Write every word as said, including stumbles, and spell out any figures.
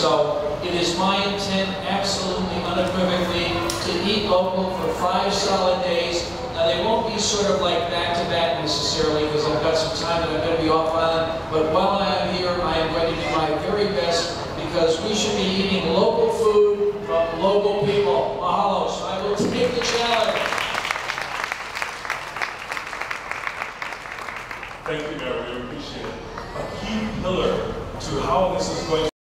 So it is my intent, absolutely unequivocally, to eat local for five solid days. Now they won't be sort of like back-to-back necessarily, because I've got some time and I'm going to be off island. But while I am here, I am going to do my very best, because we should be eating local food from local people. Mahalo. So I will take the challenge. Thank you, Mayor. We appreciate it. A key pillar to how this is going to